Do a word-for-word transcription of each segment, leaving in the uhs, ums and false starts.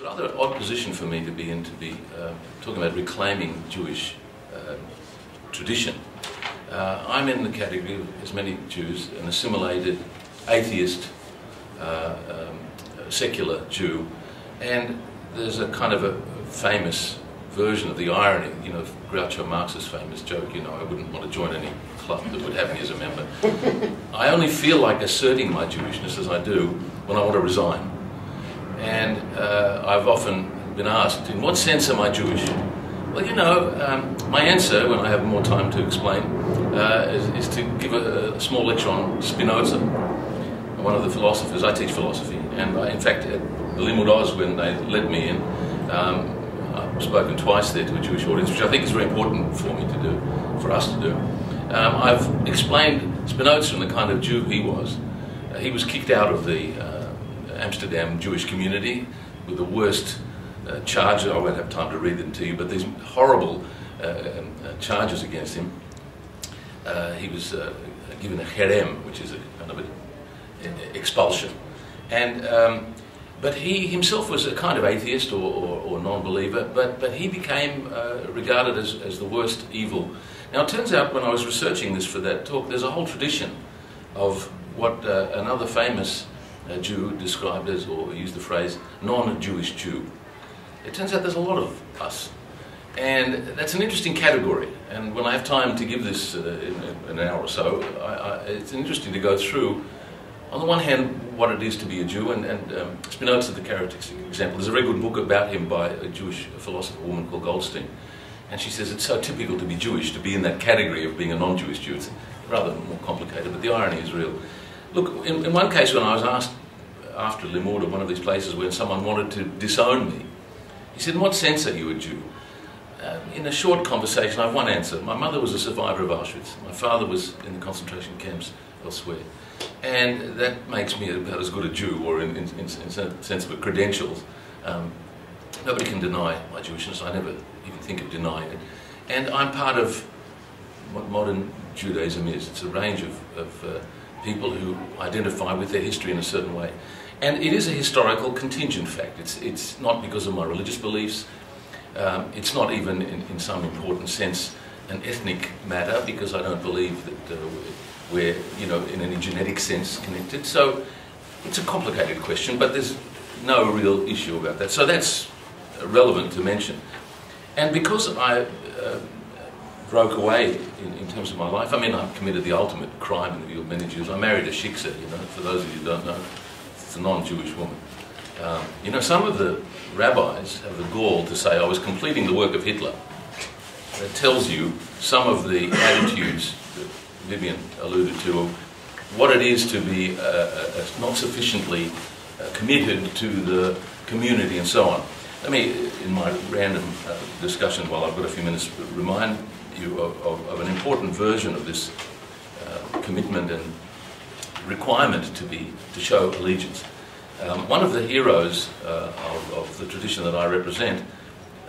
It's a rather an odd position for me to be in, to be uh, talking about reclaiming Jewish uh, tradition. Uh, I'm in the category of, as many Jews, an assimilated, atheist, uh, um, secular Jew, and there's a kind of a famous version of the irony, you know, Groucho Marx's famous joke, you know, I wouldn't want to join any club that would have me as a member. I only feel like asserting my Jewishness as I do when I want to resign. And uh, I've often been asked, in what sense am I Jewish? Well, you know, um, my answer, when I have more time to explain, uh, is, is to give a, a small lecture on Spinoza, one of the philosophers. I teach philosophy, and I, in fact, at Limmud Oz, when they let me in, um, I've spoken twice there to a Jewish audience, which I think is very important for me to do, for us to do. Um, I've explained Spinoza and the kind of Jew he was. Uh, he was kicked out of the uh, Amsterdam Jewish community with the worst uh, charges. I won't have time to read them to you, but these horrible uh, uh, charges against him. Uh, he was uh, given a cherem, which is a kind of an expulsion. And um, But he himself was a kind of atheist or, or, or non-believer, but, but he became uh, regarded as, as the worst evil. Now it turns out when I was researching this for that talk, there's a whole tradition of what uh, another famous uh, Jew described as, or used the phrase, non-Jewish Jew. It turns out there's a lot of us. And that's an interesting category. And when I have time to give this uh, in, in an hour or so, I, I, it's interesting to go through, on the one hand, what it is to be a Jew, and, and um, Spinoza, the characteristic example. There's a very good book about him by a Jewish philosopher, a woman called Goldstein, and she says it's so typical to be Jewish, to be in that category of being a non-Jewish Jew. It's rather more complicated, but the irony is real. Look, in, in one case when I was asked after Limmud, or one of these places where someone wanted to disown me, he said, in what sense are you a Jew? Uh, in a short conversation, I have one answer. My mother was a survivor of Auschwitz. My father was in the concentration camps elsewhere. And that makes me about as good a Jew, or in, in, in, in sense of a credentials. Um, nobody can deny my Jewishness. I never even think of denying it. And I'm part of what modern Judaism is. It's a range of, of uh, people who identify with their history in a certain way. And it is a historical contingent fact. It's, it's not because of my religious beliefs. Um, it's not even, in, in some important sense, an ethnic matter, because I don't believe that uh, we're, you know, in any genetic sense connected. So it's a complicated question, but there's no real issue about that. So that's relevant to mention. And because I uh, broke away in, in terms of my life, I mean, I've committed the ultimate crime in the view of many Jews. I married a shiksa, you know, for those of you who don't know, it's a non-Jewish woman. Um, you know, some of the rabbis have the gall to say, I was completing the work of Hitler. That tells you some of the attitudes that Vivian alluded to, of what it is to be uh, uh, not sufficiently uh, committed to the community and so on. Let me, in my random uh, discussion, while I've got a few minutes, remind you of, of, of an important version of this uh, commitment and requirement to be to show allegiance. Um, one of the heroes uh, of, of the tradition that I represent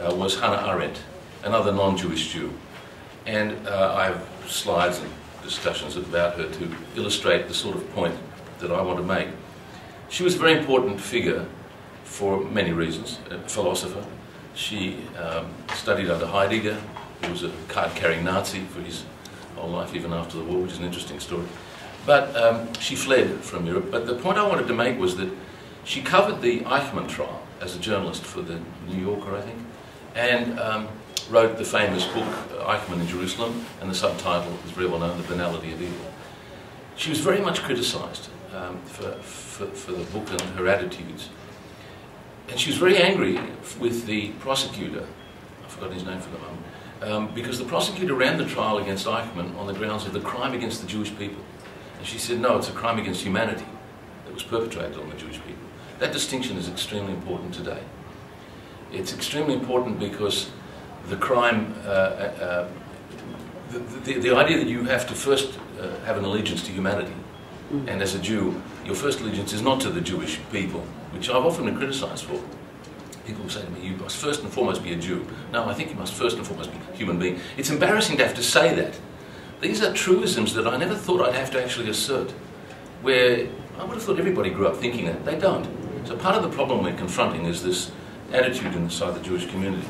uh, was Hannah Arendt, another non-Jewish Jew. And uh, I have slides and discussions about her to illustrate the sort of point that I want to make. She was a very important figure for many reasons, a philosopher. She um, studied under Heidegger, who was a card-carrying Nazi for his whole life, even after the war, which is an interesting story. But um, she fled from Europe. But the point I wanted to make was that she covered the Eichmann trial as a journalist for the New Yorker, I think, and um, wrote the famous book, Eichmann in Jerusalem, and the subtitle is very well known, The Banality of Evil. She was very much criticised um, for, for, for the book and her attitudes. And she was very angry with the prosecutor, I've forgotten his name for the moment, um, because the prosecutor ran the trial against Eichmann on the grounds of the crime against the Jewish people. And she said, no, it's a crime against humanity that was perpetrated on the Jewish people. That distinction is extremely important today. It's extremely important because the crime, uh, uh, the, the, the idea that you have to first uh, have an allegiance to humanity, and as a Jew, your first allegiance is not to the Jewish people, which I've often been criticised for. People will say to me, you must first and foremost be a Jew. No, I think you must first and foremost be a human being. It's embarrassing to have to say that. These are truisms that I never thought I'd have to actually assert, where I would have thought everybody grew up thinking that. They don't. So part of the problem we're confronting is this attitude inside the Jewish community.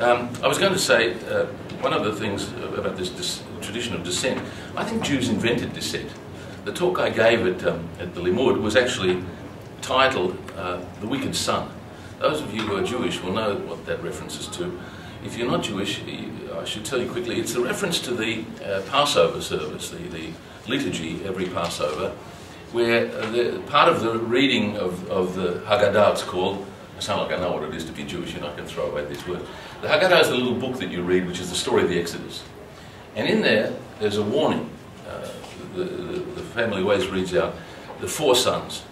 Um, I was going to say uh, one of the things about this, this tradition of dissent. I think Jews invented dissent. The talk I gave at, um, at the Limmud was actually titled uh, The Wicked Son. Those of you who are Jewish will know what that reference is to. If you're not Jewish, I should tell you quickly, it's a reference to the uh, Passover service, the, the liturgy every Passover, where the, part of the reading of, of the Haggadah, it's called. I sound like I know what it is to be Jewish, and I can throw away this word. The Haggadah is the little book that you read, which is the story of the Exodus. And in there, there's a warning. Uh, the, the, the family always reads out the four sons.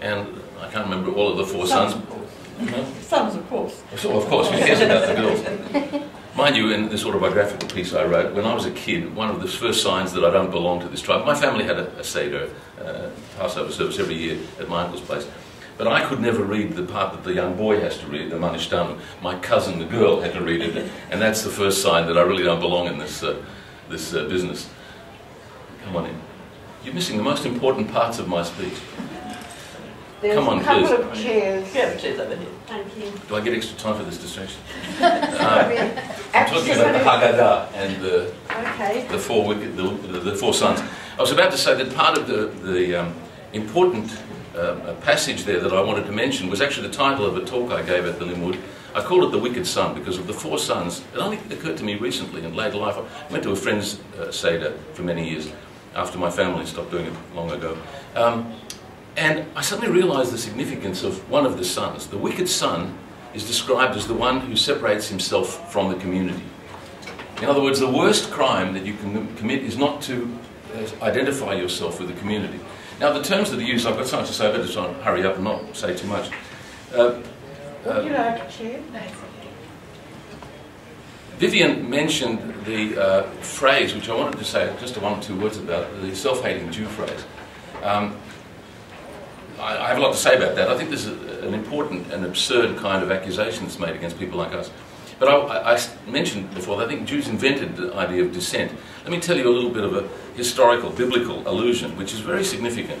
And I can't remember all of the four sons. Sons, of course. Mm-hmm. Sons, of course. So, of course, who cares about the girls? Mind you, in this autobiographical piece I wrote, when I was a kid, one of the first signs that I don't belong to this tribe, my family had a, a Seder, uh, Passover service every year at my uncle's place. But I could never read the part that the young boy has to read, the Manishtan. My cousin, the girl, had to read it, and that's the first sign that I really don't belong in this, uh, this uh, business. Come on in. You're missing the most important parts of my speech. There's Come on, a couple please. Of chairs. Yeah, chairs over here. Thank you. Do I get extra time for this distraction? um, I'm talking about the Haggadah and the, okay. the, four wicked, the, the four sons. I was about to say that part of the, the um, important uh, passage there that I wanted to mention was actually the title of a talk I gave at the Limmud. I called it The Wicked Son because of the four sons. It only occurred to me recently in later life. I went to a friend's uh, Seder for many years after my family stopped doing it long ago. Um, And I suddenly realized the significance of one of the sons. The wicked son is described as the one who separates himself from the community. In other words, the worst crime that you can commit is not to identify yourself with the community. Now, the terms that are used, I've got so much to say, but I try to hurry up and not say too much. Uh, Would you like a chair? Vivian mentioned the uh, phrase, which I wanted to say just one or two words about, the self-hating Jew phrase. Um, I have a lot to say about that. I think this is an important and absurd kind of accusation that's made against people like us. But I, I mentioned before that I think Jews invented the idea of dissent. Let me tell you a little bit of a historical, biblical allusion, which is very significant.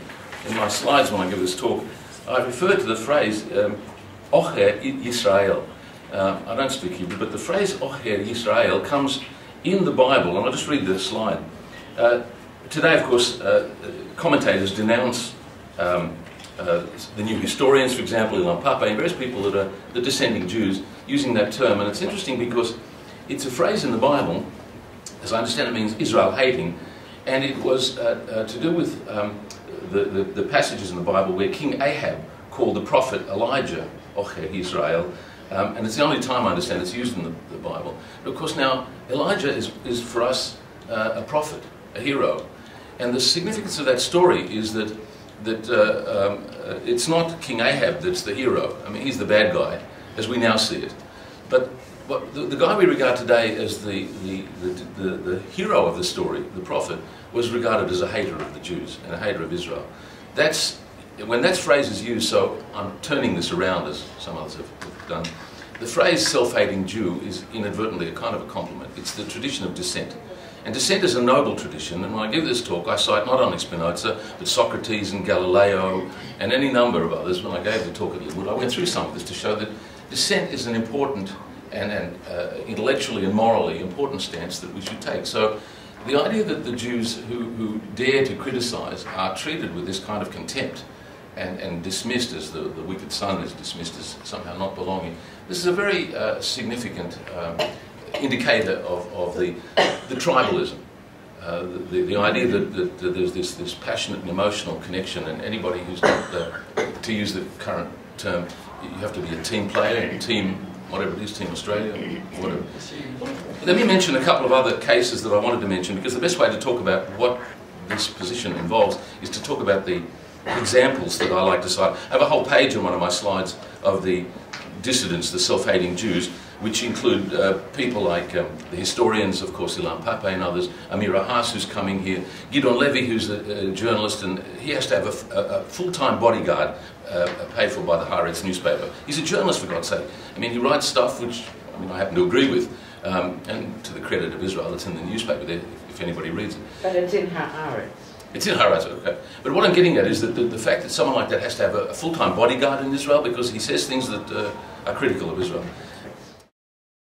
In my slides when I give this talk, I refer to the phrase um, Ocher Yisrael. Uh, I don't speak Hebrew, but the phrase Ocher Yisrael comes in the Bible, and I'll just read the slide. Uh, today, of course, uh, commentators denounce um, Uh, the new historians, for example, Ilan Pappé, and various people that are the descending Jews, using that term. And it's interesting because it's a phrase in the Bible, as I understand it means Israel hating, and it was uh, uh, to do with um, the, the, the passages in the Bible where King Ahab called the prophet Elijah, Ocher Yisrael, um, and it's the only time I understand it's used in the, the Bible. But of course now, Elijah is, is for us uh, a prophet, a hero. And the significance of that story is that that uh, um, uh, it's not King Ahab that's the hero. I mean, he's the bad guy, as we now see it. But what, the, the guy we regard today as the, the, the, the, the hero of the story, the prophet, was regarded as a hater of the Jews and a hater of Israel. That's, when that phrase is used, so I'm turning this around as some others have done, the phrase self-hating Jew is inadvertently a kind of a compliment. It's the tradition of dissent. And dissent is a noble tradition, and when I give this talk, I cite not only Spinoza, but Socrates and Galileo, and any number of others. When I gave the talk at Littlewood, I went through some of this to show that dissent is an important and, and uh, intellectually and morally important stance that we should take. So the idea that the Jews who, who dare to criticize are treated with this kind of contempt and, and dismissed as the, the wicked son is dismissed as somehow not belonging, this is a very uh, significant um, indicator of, of the, the tribalism, uh, the, the idea that, that, that there's this, this passionate and emotional connection, and anybody who's not, uh, to use the current term, you have to be a team player, team whatever it is, Team Australia, whatever. Let me mention a couple of other cases that I wanted to mention, because the best way to talk about what this position involves is to talk about the examples that I like to cite. I have a whole page on one of my slides of the dissidents, the self-hating Jews, which include uh, people like um, the historians, of course, Ilan Pappé and others, Amira Haas, who's coming here, Gidon Levy, who's a, a journalist, and he has to have a, a, a full-time bodyguard uh, paid for by the Haaretz newspaper. He's a journalist, for God's sake. I mean, he writes stuff which I mean, I happen to agree with, um, and to the credit of Israel, it's in the newspaper there, if anybody reads it. But it's in Haaretz. It's in Haaretz, okay. But what I'm getting at is that the, the fact that someone like that has to have a, a full-time bodyguard in Israel because he says things that... Uh, are critical of Israel.